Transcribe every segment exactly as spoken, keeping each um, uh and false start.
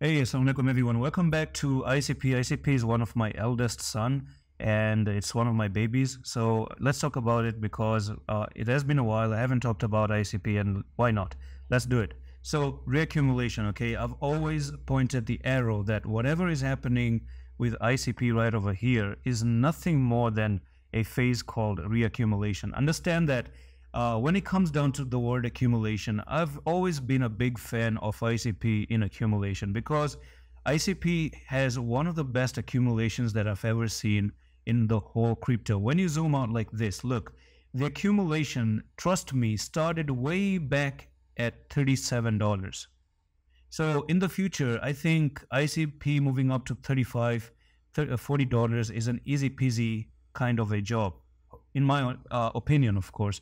Hey, assalamu alaikum everyone. Welcome back to I C P. I C P is one of my eldest son and it's one of my babies. So let's talk about it because uh, it has been a while. I haven't talked about I C P and why not? Let's do it. So reaccumulation, okay? I've always pointed the arrow that whatever is happening with I C P right over here is nothing more than a phase called reaccumulation. Understand that uh, when it comes down to the word accumulation, I've always been a big fan of I C P in accumulation because I C P has one of the best accumulations that I've ever seen in the whole crypto. When you zoom out like this, look, the accumulation, trust me, started way back at thirty-seven dollars. So in the future, I think I C P moving up to thirty-five, forty dollars is an easy peasy kind of a job, in my uh, opinion. Of course,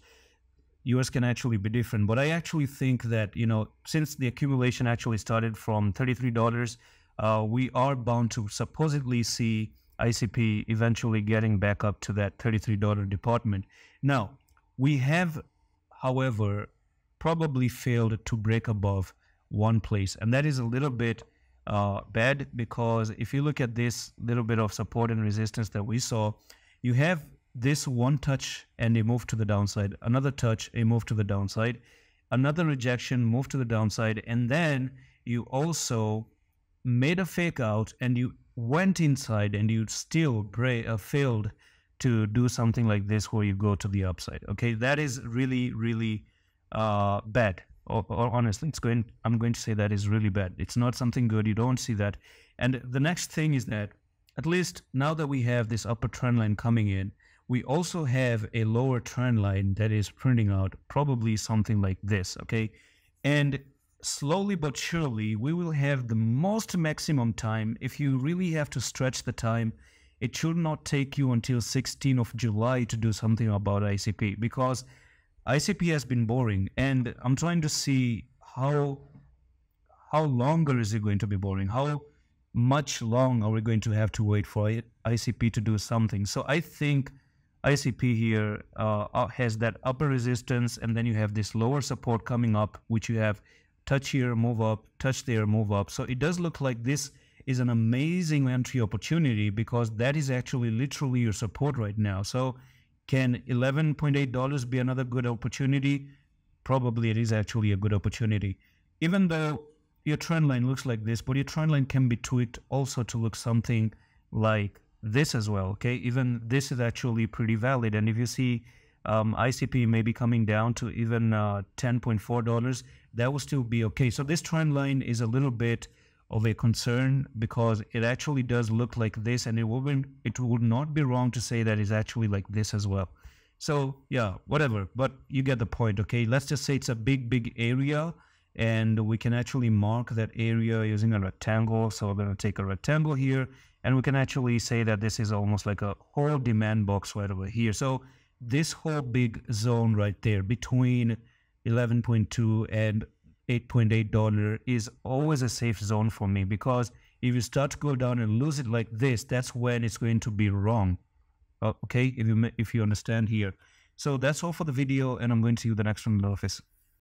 yours can actually be different, but I actually think that, you know, since the accumulation actually started from thirty-three dollars, uh, we are bound to supposedly see I C P eventually getting back up to that thirty-three dollar department. Now, we have, however, probably failed to break above one place, and that is a little bit uh, bad, because if you look at this little bit of support and resistance that we saw, you have this one touch and a move to the downside, another touch, a move to the downside, another rejection, move to the downside, and then you also made a fake out and you went inside and you still bra- uh, failed to do something like this where you go to the upside. Okay, that is really, really Uh, bad, or, or honestly, it's going, I'm going to say that is really bad. It's not something good. You don't see that. And the next thing is that, at least now that we have this upper trend line coming in, we also have a lower trend line that is printing out probably something like this, okay? And slowly but surely, we will have the most maximum time. If you really have to stretch the time, it should not take you until sixteenth of July to do something about I C P, because I C P has been boring, and I'm trying to see how how longer is it going to be boring? How much long are we going to have to wait for I C P to do something? So I think I C P here uh, has that upper resistance, and then you have this lower support coming up, which you have touch here, move up, touch there, move up. So it does look like this is an amazing entry opportunity, because that is actually literally your support right now. So can eleven point eight dollars be another good opportunity? Probably it is actually a good opportunity. Even though your trend line looks like this, but your trend line can be tweaked also to look something like this as well, okay? Even this is actually pretty valid. And if you see um, I C P maybe coming down to even uh, ten point four dollars, that will still be okay. So this trend line is a little bit of a concern, because it actually does look like this, and it would it would not be wrong to say that it's actually like this as well. So yeah, whatever, but you get the point, okay? Let's just say it's a big, big area, and we can actually mark that area using a rectangle. So we're gonna take a rectangle here, and we can actually say that this is almost like a whole demand box right over here. So this whole big zone right there between eleven point two and eight point eight dollars is always a safe zone for me, because if you start to go down and lose it like this, that's when it's going to be wrong, okay? If you if you understand here. So that's all for the video, and I'm going to see you the next one in the office.